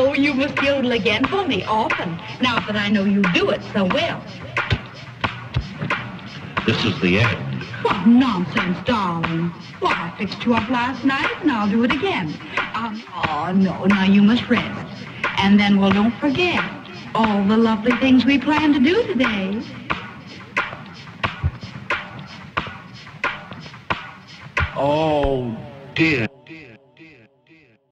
Oh, you must yodel again for me often, now that I know you do it so well. This is the end. What nonsense, darling. Why, I fixed you up last night, and I'll do it again. Oh, no, now you must rest. And then, well, don't forget all the lovely things we planned to do today. Oh, dear.